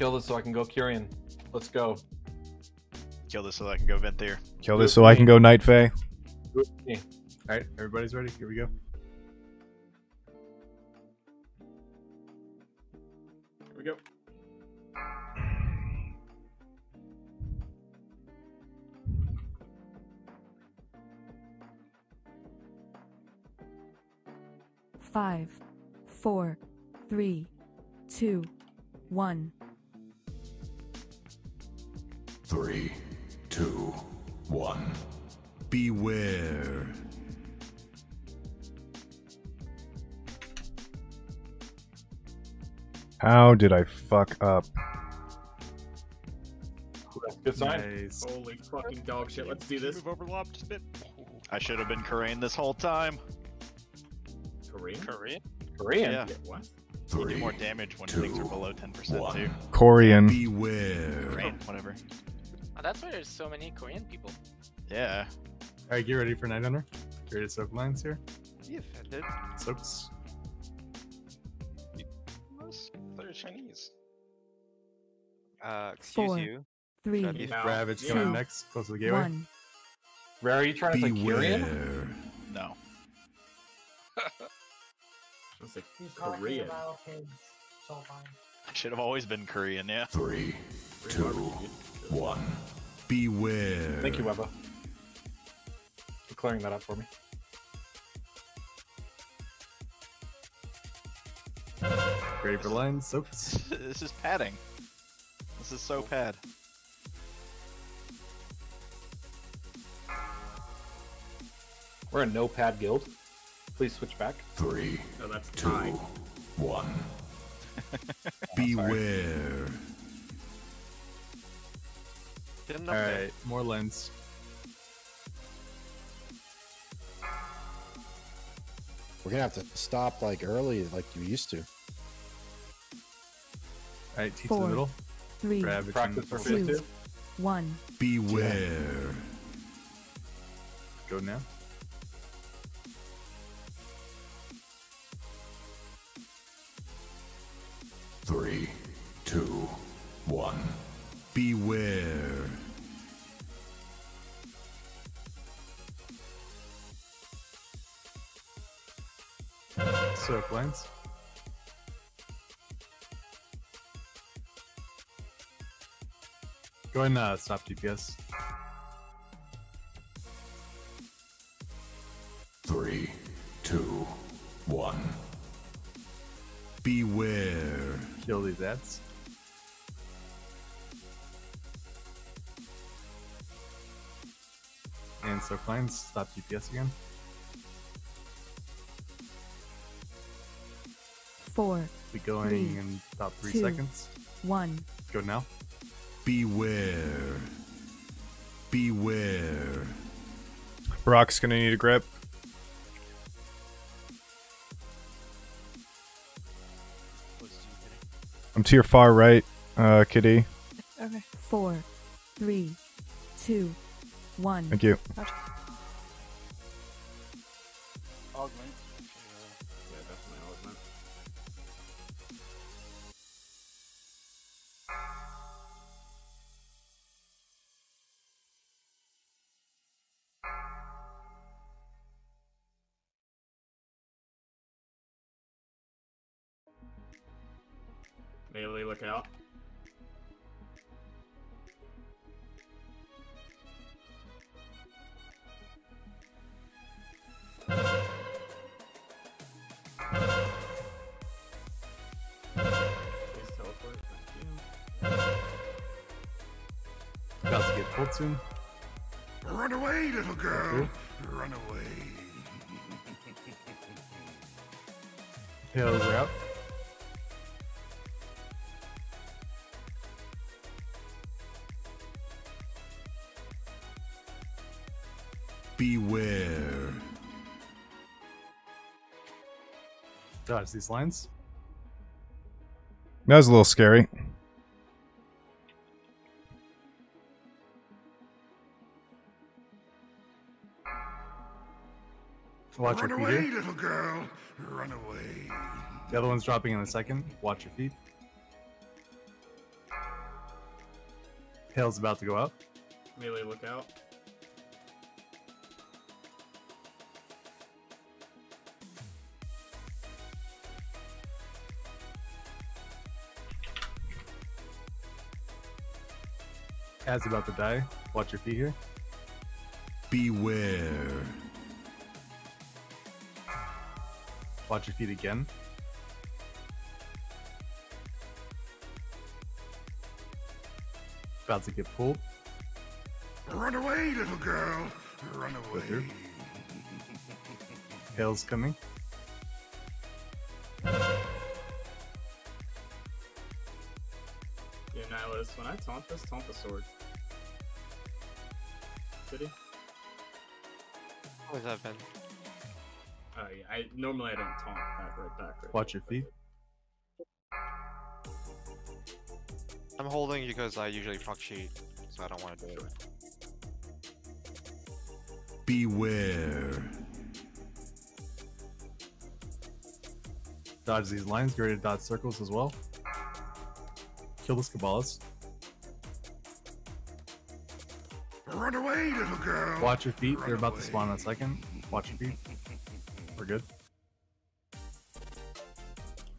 Kill this so I can go Kyrian. Let's go. Kill this so I can go Venthyr. Kill this so I can go Night Fae. Alright, everybody's ready. Here we go. Here we go. Five, four, three, two, one. 3, 2, 1. Beware. How did I fuck up? Good sign. Nice. Holy fucking dog shit! Let's do this. Move over, lob, just bit. I should have been Korean this whole time. Korean? Korean? Korean? Yeah. What? You do more damage when things are below 10% too. Korean. Beware. Korean, whatever. Oh, that's why there's so many Korean people. Yeah. Alright, get ready for Night Hunter. Get ready to soak mines here. He offended. Soaks. Most are Chinese. Excuse you. 3, Ravage coming next, close to the gateway. 1. Rare, are you trying to play Korean? No. It's like Korean. I should have always been Korean, yeah. 3, 2, 1. Beware. Thank you, Webba. For clearing that up for me. Ready for lines, soaps. This is padding. This is so pad. We're a no pad guild. Please switch back. 3, 2, 1. Beware. Alright, more lens. We're gonna have to stop like early, like you used to. Alright, teeth in the middle. 3, 2, 1. Beware. Go now. Beware. Soak lines. Go ahead and stop DPS. 3, 2, 1. Beware. Kill these ads. And so clients, stop DPS again. 4. We're going in about 3 seconds. 1. Go now. Beware. Beware. Brock's gonna need a grip. I'm to your far right, Kitty. Okay. 4, 3, 2, 1. Thank you. Gotcha. Augment. Yeah, definitely augment. Melee, look out. Soon. Run away, little girl! Run away! Tails are out. Beware! Dodge these lines. That was a little scary. Watch your feet. Run away, little girl. Run away. The other one's dropping in a second. Watch your feet. Tail's about to go up. Melee, look out. Cat's about to die. Watch your feet here. Beware. Watch your feet again. About to get pulled. Run away, little girl. Run away. Tail's coming. Yeah, Nihilus, when I taunt the sword. Did he? Where's that been? Oh, yeah. Normally I don't taunt that right back. Right Watch your feet. I'm holding because I usually fuck sheet, so I don't want to do it. Beware. Dodge these lines, get ready to dodge circles as well. Kill this Kabbalist. Run away, little girl! Watch your feet, they're about to spawn in a second. Watch your feet. We're good.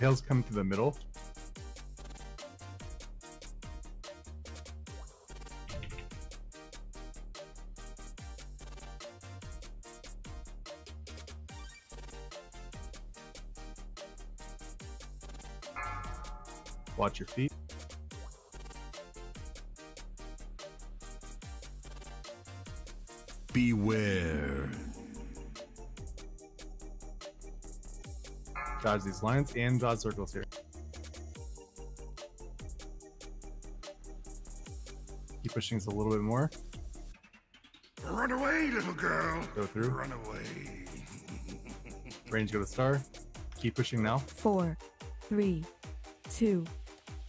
Tails come to the middle. Watch your feet. Beware. Dodge these lines and dodge circles here. Keep pushing us a little bit more. Run away, little girl. Go through. Run away. Range go to star. Keep pushing now. 4, 3, 2,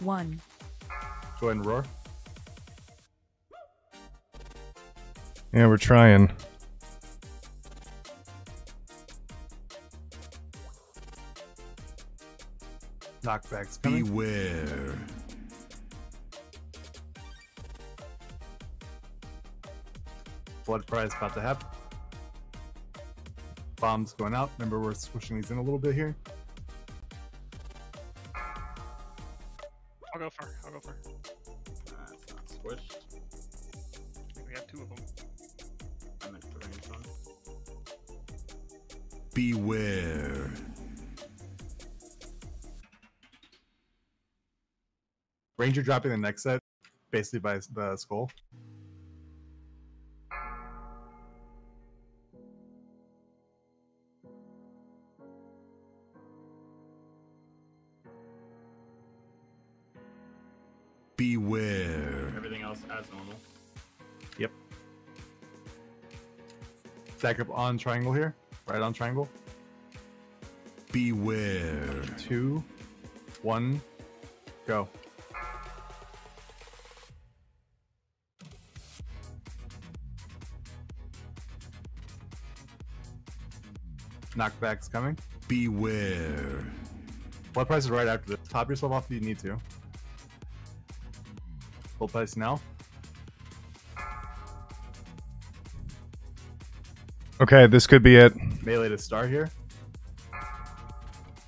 1. Go ahead and roar. Yeah, we're trying. Knockbacks coming. Beware. Blood prize about to happen. Bombs going out. Remember, we're swishing these in a little bit here. I'll go far. It's not squished. I think we have 2 of them. I'm at 3 and 1. Beware. Ranger dropping the next set, basically by the skull. Beware. Everything else as normal. Yep. Stack up on triangle here. Right on triangle. Beware. 2, 1, go. Knockback's coming. Beware. Blood price is right after this. Top yourself off if you need to. Full price now. Okay, this could be it. Melee to star here.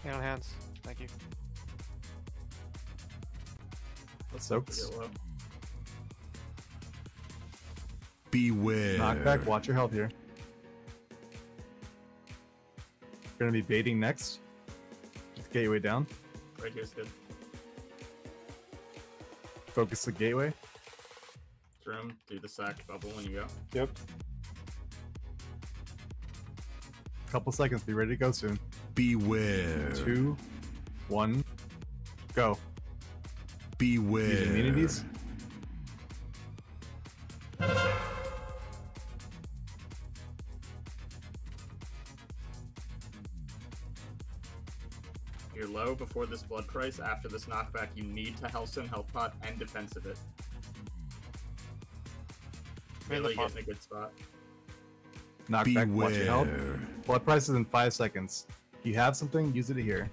Hang on hands. Thank you. Let's soak. Beware. Knockback, watch your health here. We're going to be baiting next. Just gateway down. Right here's good. Focus the gateway. Drum, do the sack bubble when you go. Yep. Couple seconds, be ready to go soon. Beware. 2, 1, go. Beware. These immunities. You're low before this blood price. After this knockback, you need to Hellstone Health Pot and defensive it. Really get in a good spot. Knockback, watch your health. Blood price is in 5 seconds. If you have something, use it here.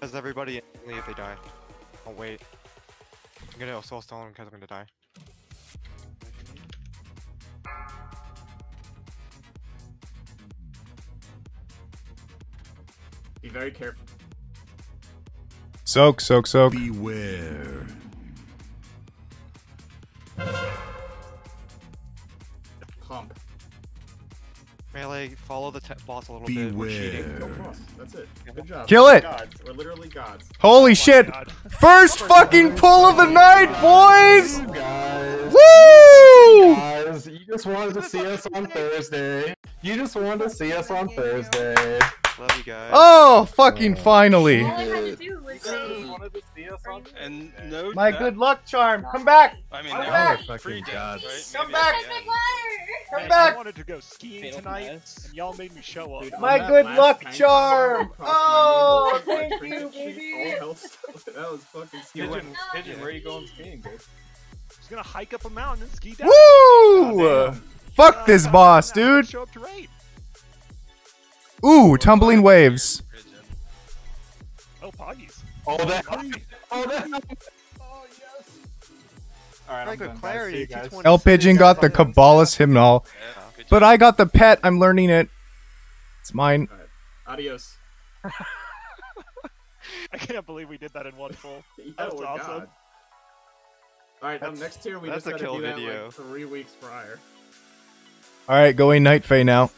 Does everybody if they die? I'll wait. I'm gonna soul stone because I'm gonna die. Be very careful. Soak, soak, soak. Beware. Clump. Melee, follow the boss a little bit. We're cheating. Go cross. That's it. Good job. Kill it. Gods. We're literally gods. Holy shit. First fucking pull of the night, boys. You guys. Woo! You guys, you just wanted to see us on Thursday. You just wanted to see us on Thursday. Love you guys. Oh, fucking finally. All I had to do was say, and no, my good luck charm. Come back. I mean, they're fucking gods. Right? Come back. Come back. I wanted to go skiing tonight, and y'all made me show up. My good luck charm. Oh, thank you, baby. That was fucking skiing. Pigeon, where are you going skiing, dude? Just gonna hike up a mountain and ski down. Woo! Fuck this boss, dude. Show up to raid. Ooh, tumbling waves. Oh, poggies. Oh, that. Oh, that. Oh, yes. All right, I'm clarity. El Pigeon got the Kabbalah's hymnal, yeah, but I got the pet. I'm learning it. It's mine. Right. Adios. I can't believe we did that in one full. That was awesome. God. All right, next tier we just gotta do that like 3 weeks prior. All right, going Night Fae now.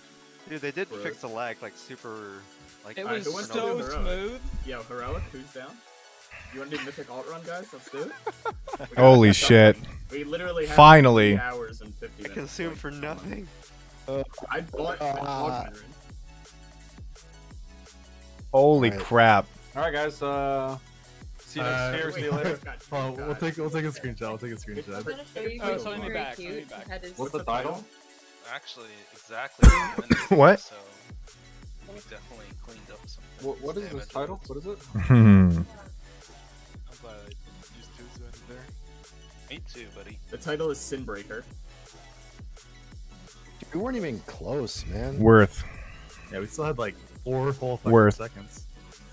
Dude, they did fix the lag like super. Like, it was so smooth. Yo, heroic, who's down? You want to do mythic alt run, guys? Let's do it. Holy shit! We literally have finally. Hours and 50 minutes. I consumed for nothing. I bought holy crap! All right, guys. See you next year. See you later. Oh, we'll take a screenshot. We'll take a screenshot. Oh, send me back. What's the title? Actually, exactly. What? So we definitely cleaned up something. What is this title? What is it? I'm glad I used twos right there. Me too, buddy. The title is Sinbreaker. We weren't even close, man. Worth. Yeah, we still had like 4 full seconds.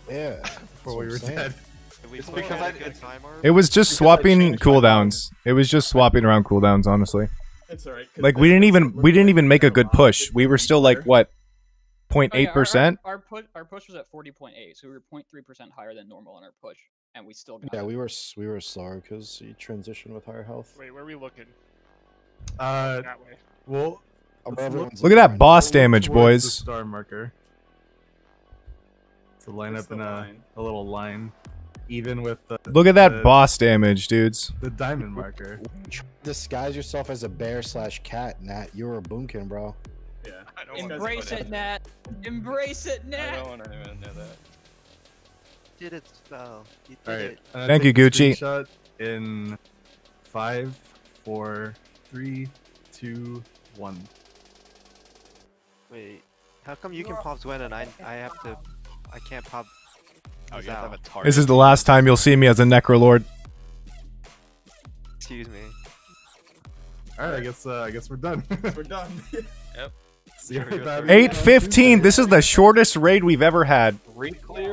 Yeah. Before we were dead. It was just swapping cooldowns. It was just swapping around cooldowns, honestly. It's all right, like we didn't even make a good push. We were still like what, 0.8%. Our push was at 40.8, so we were 0.3% higher than normal on our push, and we still got. Yeah, we were slower because you transitioned with higher health. Wait, where are we looking? That way. Well, look at that boss damage, boys. The star marker. To line up in a little line. Even with the, look at that boss damage, dudes. The diamond marker. Disguise yourself as a bear / cat, Nat. You're a boonkin, bro. Yeah. I don't embrace it, Nat. Embrace it, Nat. I don't want to even know that. Did it, though. You did it. Thank you, Gucci. Shot in 5, 4, 3, 2, 1. Wait, how come you can pop Zwen and I have to? I can't pop. Oh, you have a target. This is the last time you'll see me as a Necrolord. Excuse me. Alright, I guess we're done. We're done. Yep. 8:15, this is the shortest raid we've ever had. Reclear.